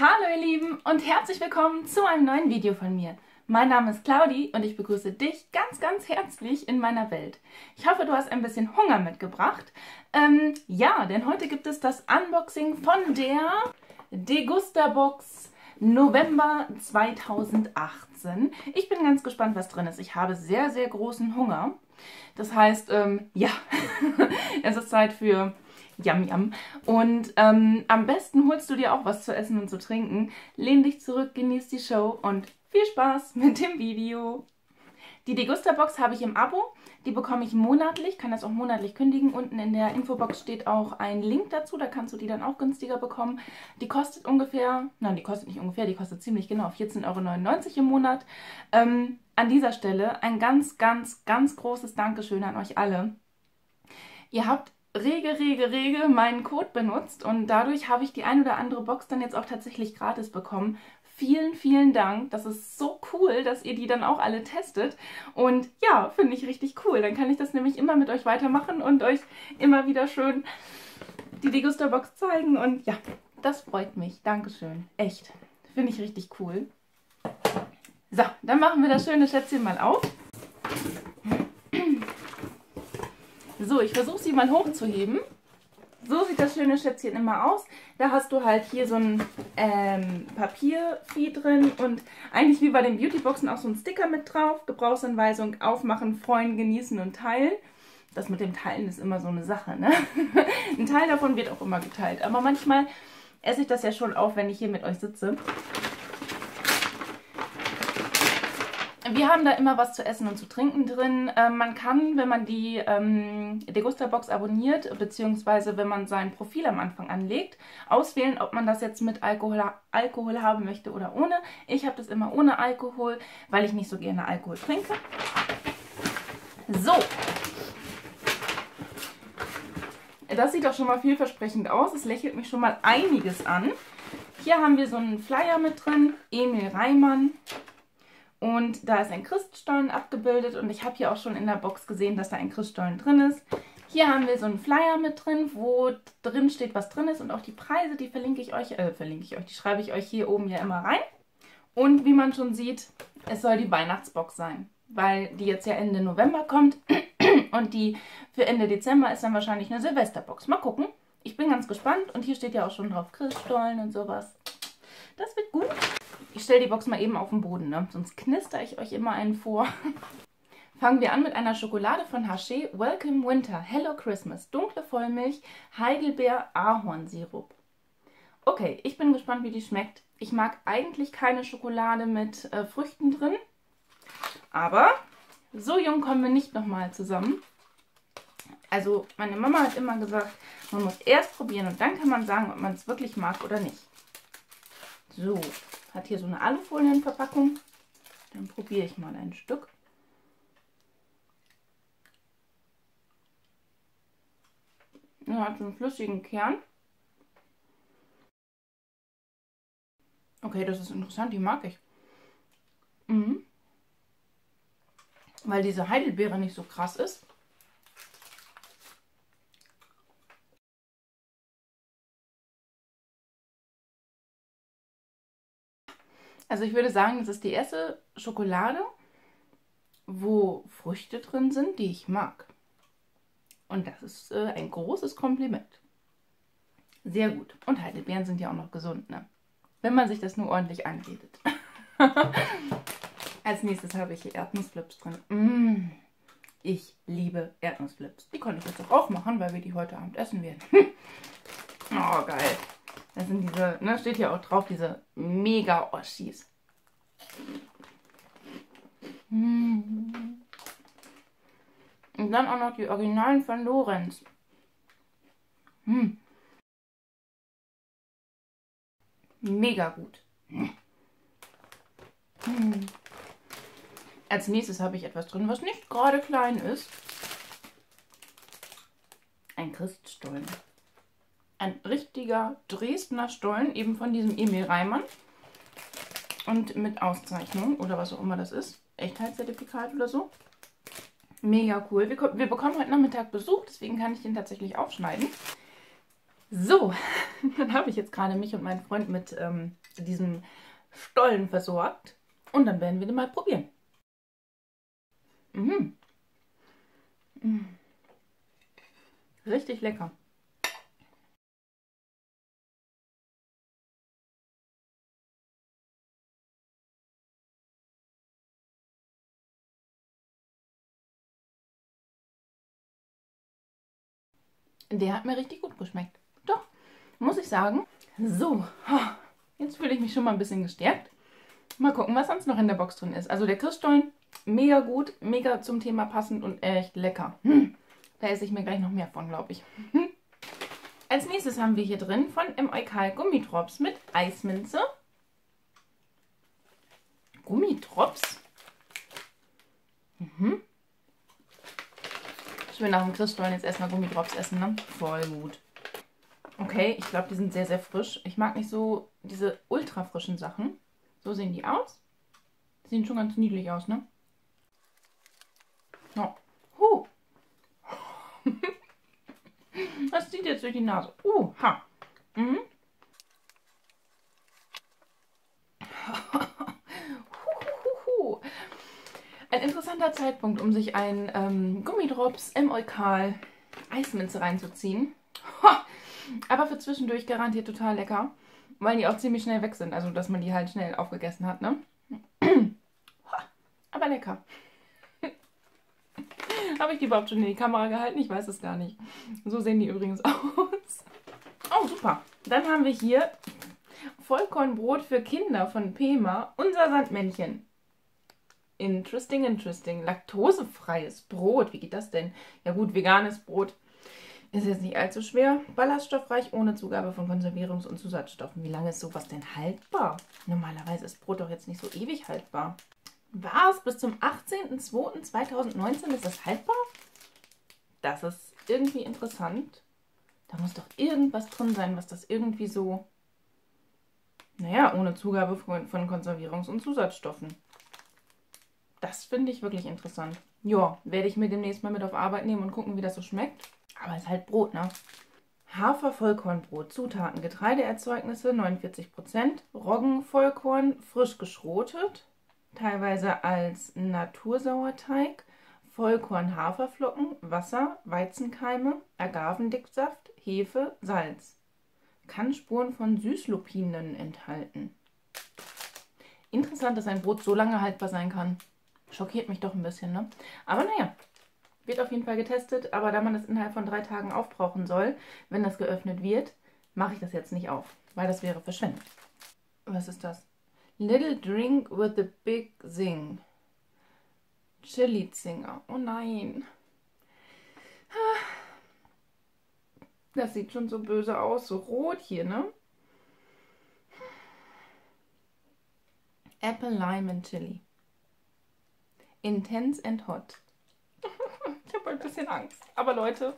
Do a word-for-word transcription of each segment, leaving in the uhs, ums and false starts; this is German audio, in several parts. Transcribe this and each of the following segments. Hallo ihr Lieben und herzlich willkommen zu einem neuen Video von mir. Mein Name ist Claudi und ich begrüße dich ganz, ganz herzlich in meiner Welt. Ich hoffe, du hast ein bisschen Hunger mitgebracht. Ähm, ja, denn heute gibt es das Unboxing von der Degusta Box November zweitausendachtzehn. Ich bin ganz gespannt, was drin ist. Ich habe sehr, sehr großen Hunger. Das heißt, ähm, ja, es ist Zeit für Yum, yum. Und ähm, am besten holst du dir auch was zu essen und zu trinken. Lehn dich zurück, genieß die Show und viel Spaß mit dem Video. Die Degusta Box habe ich im Abo. Die bekomme ich monatlich, kann das auch monatlich kündigen. Unten in der Infobox steht auch ein Link dazu, da kannst du die dann auch günstiger bekommen. Die kostet ungefähr, nein, die kostet nicht ungefähr, die kostet ziemlich genau vierzehn Euro neunundneunzig im Monat. Ähm, an dieser Stelle ein ganz, ganz, ganz großes Dankeschön an euch alle. Ihr habt rege, rege, rege meinen Code benutzt und dadurch habe ich die ein oder andere Box dann jetzt auch tatsächlich gratis bekommen. Vielen, vielen Dank. Das ist so cool, dass ihr die dann auch alle testet. Und ja, finde ich richtig cool. Dann kann ich das nämlich immer mit euch weitermachen und euch immer wieder schön die Degusta Box zeigen. Und ja, das freut mich. Dankeschön. Echt. Finde ich richtig cool. So, dann machen wir das schöne Schätzchen mal auf. So, ich versuche sie mal hochzuheben. So sieht das schöne Schätzchen immer aus. Da hast du halt hier so ein ähm, Papiervieh drin und eigentlich wie bei den Beautyboxen auch so ein Sticker mit drauf. Gebrauchsanweisung, aufmachen, freuen, genießen und teilen. Das mit dem Teilen ist immer so eine Sache, ne? Ein Teil davon wird auch immer geteilt. Aber manchmal esse ich das ja schon auf, wenn ich hier mit euch sitze. Wir haben da immer was zu essen und zu trinken drin. Ähm, man kann, wenn man die ähm, Degusta Box abonniert, beziehungsweise wenn man sein Profil am Anfang anlegt, auswählen, ob man das jetzt mit Alkohol, Alkohol haben möchte oder ohne. Ich habe das immer ohne Alkohol, weil ich nicht so gerne Alkohol trinke. So. Das sieht auch schon mal vielversprechend aus. Es lächelt mich schon mal einiges an. Hier haben wir so einen Flyer mit drin. Emil Reimann. Und da ist ein Christstollen abgebildet und ich habe hier auch schon in der Box gesehen, dass da ein Christstollen drin ist. Hier haben wir so einen Flyer mit drin, wo drin steht, was drin ist und auch die Preise, die verlinke ich euch, äh, verlinke ich euch, die schreibe ich euch hier oben ja immer rein. Und wie man schon sieht, es soll die Weihnachtsbox sein, weil die jetzt ja Ende November kommt und die für Ende Dezember ist dann wahrscheinlich eine Silvesterbox. Mal gucken, ich bin ganz gespannt und hier steht ja auch schon drauf Christstollen und sowas. Das wird gut. Ich stelle die Box mal eben auf den Boden, ne? Sonst knister ich euch immer einen vor. Fangen wir an mit einer Schokolade von Haché. Welcome Winter, Hello Christmas, dunkle Vollmilch, Heidelbeer-Ahornsirup. Okay, ich bin gespannt, wie die schmeckt. Ich mag eigentlich keine Schokolade mit äh, Früchten drin. Aber so jung kommen wir nicht nochmal zusammen. Also meine Mama hat immer gesagt, man muss erst probieren und dann kann man sagen, ob man es wirklich mag oder nicht. So, hat hier so eine Alufolienverpackung. Dann probiere ich mal ein Stück. Ja, hat so einen flüssigen Kern. Okay, das ist interessant, die mag ich. Mhm. Weil diese Heidelbeere nicht so krass ist. Also ich würde sagen, das ist die erste Schokolade, wo Früchte drin sind, die ich mag. Und das ist äh, ein großes Kompliment. Sehr gut. Und Heidelbeeren sind ja auch noch gesund, ne? Wenn man sich das nur ordentlich anredet. Als nächstes habe ich hier Erdnussflips drin. Mmh, ich liebe Erdnussflips. Die konnte ich jetzt auch aufmachen, weil wir die heute Abend essen werden. Oh, geil. Das sind diese, ne, steht hier auch drauf, diese Mega-Oschis. Und dann auch noch die Originalen von Lorenz. Mega gut. Als nächstes habe ich etwas drin, was nicht gerade klein ist. Ein Christstollen. Ein richtiger Dresdner Stollen, eben von diesem Emil Reimann. Und mit Auszeichnung oder was auch immer das ist. Echtheitszertifikat oder so. Mega cool. Wir, wir bekommen heute Nachmittag Besuch, deswegen kann ich den tatsächlich aufschneiden. So, dann habe ich jetzt gerade mich und meinen Freund mit ähm, diesem Stollen versorgt. Und dann werden wir den mal probieren. Mhm. Mhm. Richtig lecker. Der hat mir richtig gut geschmeckt. Doch, muss ich sagen. So, jetzt fühle ich mich schon mal ein bisschen gestärkt. Mal gucken, was sonst noch in der Box drin ist. Also der Kirschstollen, mega gut, mega zum Thema passend und echt lecker. Hm, da esse ich mir gleich noch mehr von, glaube ich. Hm. Als nächstes haben wir hier drin von Emeukal Gummitrops mit Eisminze. Gummitrops? Mhm. Ich will nach dem Christstollen jetzt erstmal Gummitrops essen, ne? Voll gut. Okay, ich glaube, die sind sehr, sehr frisch. Ich mag nicht so diese ultra frischen Sachen. So sehen die aus. Sehen schon ganz niedlich aus, ne? Oh. Huh. Das zieht jetzt durch die Nase. Uh, ha. Mhm. Ein interessanter Zeitpunkt, um sich einen ähm, Gummitrops Emeukal Eisminze reinzuziehen. Ha! Aber für zwischendurch garantiert total lecker, weil die auch ziemlich schnell weg sind. Also, dass man die halt schnell aufgegessen hat, ne? Ha! Aber lecker. Habe ich die überhaupt schon in die Kamera gehalten? Ich weiß es gar nicht. So sehen die übrigens aus. Oh, super. Dann haben wir hier Vollkornbrot für Kinder von Pema, unser Sandmännchen. Interesting, interesting. Laktosefreies Brot. Wie geht das denn? Ja gut, veganes Brot ist jetzt nicht allzu schwer. Ballaststoffreich, ohne Zugabe von Konservierungs- und Zusatzstoffen. Wie lange ist sowas denn haltbar? Normalerweise ist Brot doch jetzt nicht so ewig haltbar. Was? Bis zum achtzehnten zweiten zweitausendneunzehn ist das haltbar? Das ist irgendwie interessant. Da muss doch irgendwas drin sein, was das irgendwie so... Naja, ohne Zugabe von, von Konservierungs- und Zusatzstoffen. Das finde ich wirklich interessant. Ja, werde ich mir demnächst mal mit auf Arbeit nehmen und gucken, wie das so schmeckt. Aber es ist halt Brot, ne? Hafer-Vollkornbrot, Zutaten, Getreideerzeugnisse neunundvierzig Prozent, Roggen, Vollkorn, frisch geschrotet, teilweise als Natursauerteig, Vollkorn-Haferflocken, Wasser, Weizenkeime, Agavendicksaft, Hefe, Salz. Kann Spuren von Süßlupinen enthalten. Interessant, dass ein Brot so lange haltbar sein kann. Schockiert mich doch ein bisschen, ne? Aber naja, wird auf jeden Fall getestet. Aber da man es innerhalb von drei Tagen aufbrauchen soll, wenn das geöffnet wird, mache ich das jetzt nicht auf, weil das wäre verschwendet. Was ist das? Little Drink with the Big Sing. Chili Zinger. Oh nein. Das sieht schon so böse aus, so rot hier, ne? Apple, Lime and Chili. Intense and hot. Ich habe ein bisschen Angst. Aber Leute,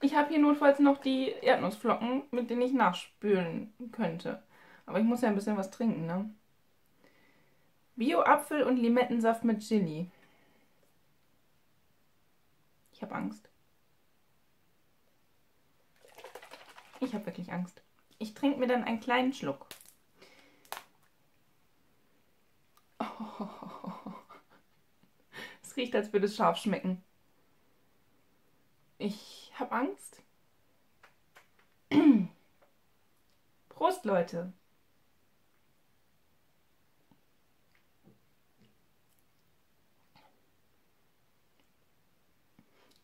ich habe hier notfalls noch die Erdnussflocken, mit denen ich nachspülen könnte. Aber ich muss ja ein bisschen was trinken, ne? Bio-Apfel und Limettensaft mit Chili. Ich habe Angst. Ich habe wirklich Angst. Ich trinke mir dann einen kleinen Schluck. Riecht, als würde es scharf schmecken. Ich habe Angst. Prost, Leute.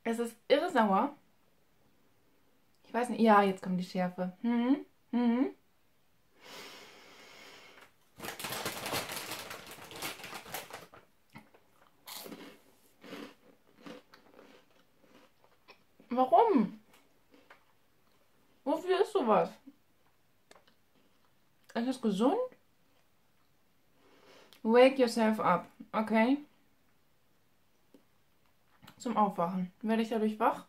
Es ist irre sauer. Ich weiß nicht. Ja, jetzt kommt die Schärfe. Hm? Hm? Warum? Wofür ist sowas? Ist das gesund? Wake yourself up, okay? Zum Aufwachen. Werde ich dadurch wach?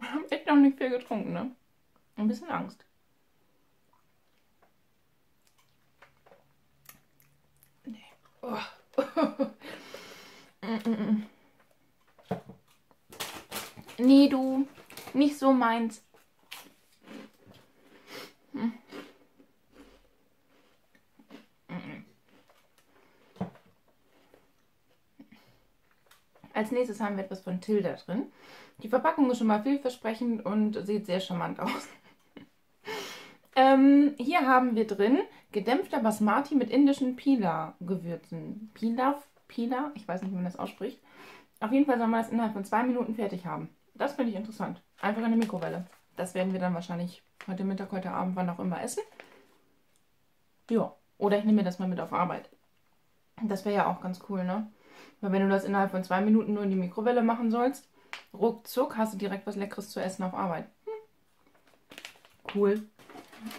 Ich habe echt noch nicht viel getrunken, ne? Ein bisschen Angst. Nee. Oh. mm -mm. Nee, du. nicht so meins. Hm. Als nächstes haben wir etwas von Tilda drin. Die Verpackung ist schon mal vielversprechend und sieht sehr charmant aus. Ähm, hier haben wir drin gedämpfter Basmati mit indischen Pila-Gewürzen. Pila? Pila? Ich weiß nicht, wie man das ausspricht. Auf jeden Fall soll man das innerhalb von zwei Minuten fertig haben. Das finde ich interessant. Einfach in der Mikrowelle. Das werden wir dann wahrscheinlich heute Mittag, heute Abend, wann auch immer essen. Ja, oder ich nehme mir das mal mit auf Arbeit. Das wäre ja auch ganz cool, ne? Weil wenn du das innerhalb von zwei Minuten nur in die Mikrowelle machen sollst, ruckzuck hast du direkt was Leckeres zu essen auf Arbeit. Hm. Cool.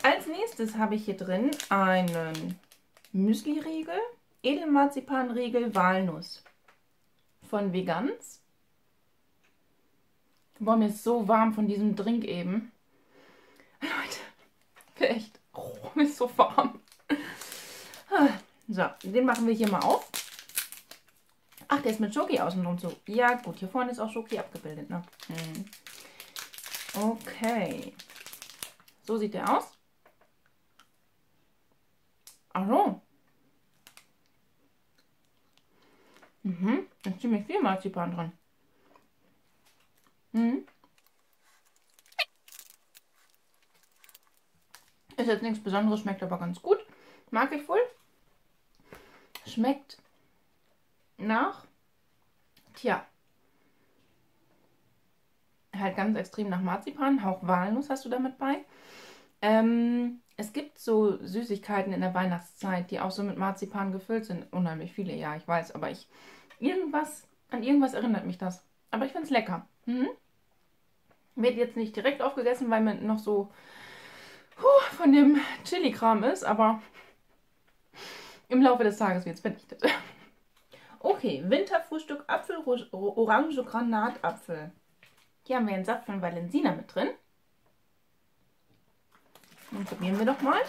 Als nächstes habe ich hier drin einen Müsli-Riegel, Edelmarzipan-Riegel, Walnuss von Veganz. Boah, mir ist so warm von diesem Drink eben. Leute, echt, oh, mir ist so warm. So, den machen wir hier mal auf. Ach, der ist mit Schoki außenrum so. Ja gut, hier vorne ist auch Schoki abgebildet, ne? Okay. So sieht der aus. Ach so. Mhm, da ist ziemlich viel Marzipan drin. Mhm. Ist jetzt nichts Besonderes, schmeckt aber ganz gut. Mag ich wohl. Schmeckt nach, tja, halt ganz extrem nach Marzipan. Hauch Walnuss hast du damit bei. Ähm, es gibt so Süßigkeiten in der Weihnachtszeit, die auch so mit Marzipan gefüllt sind. Unheimlich viele, ja, ich weiß, aber ich, irgendwas, an irgendwas erinnert mich das. Aber ich finde es lecker. Mhm. Wird jetzt nicht direkt aufgegessen, weil man noch so huh, von dem Chili-Kram ist, aber im Laufe des Tages wird es vernichtet. Okay, Winterfrühstück Apfel, Orange, Granatapfel. Hier haben wir einen Saft von Valenzina mit drin. Den probieren wir doch mal.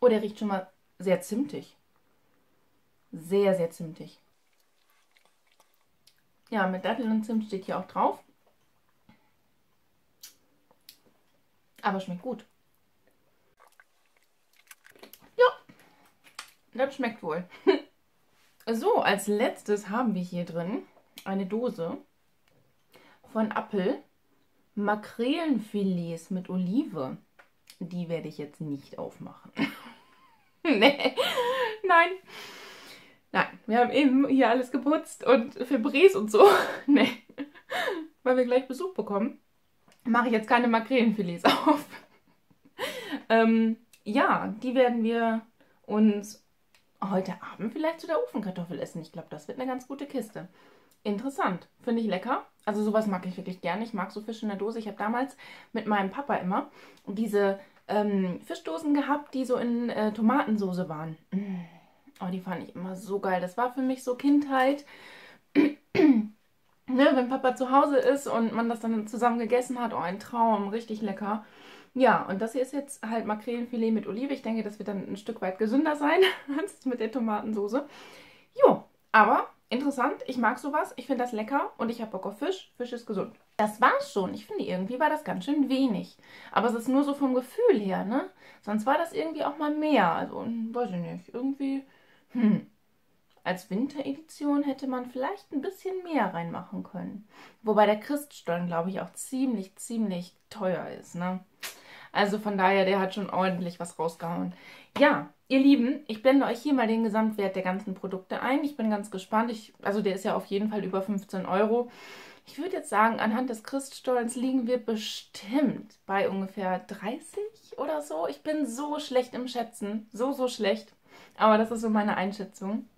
Oh, der riecht schon mal sehr zimtig. Sehr, sehr zimtig. Ja, mit Datteln und Zimt steht hier auch drauf. Aber schmeckt gut. Ja, das schmeckt wohl. So, als letztes haben wir hier drin eine Dose von Apfel Makrelenfilets mit Olive. Die werde ich jetzt nicht aufmachen. Nee, nein. Nein, wir haben eben hier alles geputzt und Febrés und so. Nee, weil wir gleich Besuch bekommen, mache ich jetzt keine Makrelenfilets auf. Ähm, ja, die werden wir uns heute Abend vielleicht zu der Ofenkartoffel essen. Ich glaube, das wird eine ganz gute Kiste. Interessant, finde ich lecker. Also sowas mag ich wirklich gerne. Ich mag so Fisch in der Dose. Ich habe damals mit meinem Papa immer diese ähm, Fischdosen gehabt, die so in äh, Tomatensoße waren. Mm. Oh, die fand ich immer so geil. Das war für mich so Kindheit. Ne, wenn Papa zu Hause ist und man das dann zusammen gegessen hat. Oh, ein Traum. Richtig lecker. Ja, und das hier ist jetzt halt Makrelenfilet mit Olive. Ich denke, das wird dann ein Stück weit gesünder sein als mit der Tomatensoße. Jo, aber interessant. Ich mag sowas. Ich finde das lecker und ich habe Bock auf Fisch. Fisch ist gesund. Das war's schon. Ich finde, irgendwie war das ganz schön wenig. Aber es ist nur so vom Gefühl her, ne? Sonst war das irgendwie auch mal mehr. Also, weiß ich nicht. Irgendwie... Hm. Als Winteredition hätte man vielleicht ein bisschen mehr reinmachen können. Wobei der Christstollen, glaube ich, auch ziemlich, ziemlich teuer ist, ne? Also von daher, der hat schon ordentlich was rausgehauen. Ja, ihr Lieben, ich blende euch hier mal den Gesamtwert der ganzen Produkte ein. Ich bin ganz gespannt. Ich, also der ist ja auf jeden Fall über fünfzehn Euro. Ich würde jetzt sagen, anhand des Christstollens liegen wir bestimmt bei ungefähr dreißig oder so. Ich bin so schlecht im Schätzen. So, so schlecht. Aber das ist so meine Einschätzung.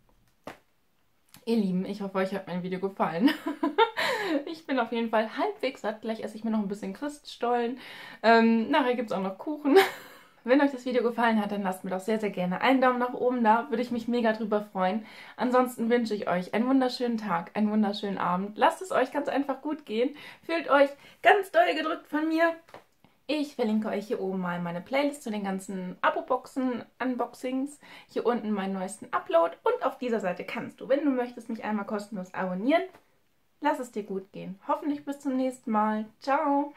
Ihr Lieben, ich hoffe, euch hat mein Video gefallen. Ich bin auf jeden Fall halbwegs satt. Gleich esse ich mir noch ein bisschen Christstollen. Ähm, nachher gibt es auch noch Kuchen. Wenn euch das Video gefallen hat, dann lasst mir doch sehr, sehr gerne einen Daumen nach oben da. Würde ich mich mega drüber freuen. Ansonsten wünsche ich euch einen wunderschönen Tag, einen wunderschönen Abend. Lasst es euch ganz einfach gut gehen. Fühlt euch ganz doll gedrückt von mir. Ich verlinke euch hier oben mal meine Playlist zu den ganzen Abo-Boxen, Unboxings, hier unten meinen neuesten Upload und auf dieser Seite kannst du, wenn du möchtest, mich einmal kostenlos abonnieren. Lass es dir gut gehen. Hoffentlich bis zum nächsten Mal. Ciao!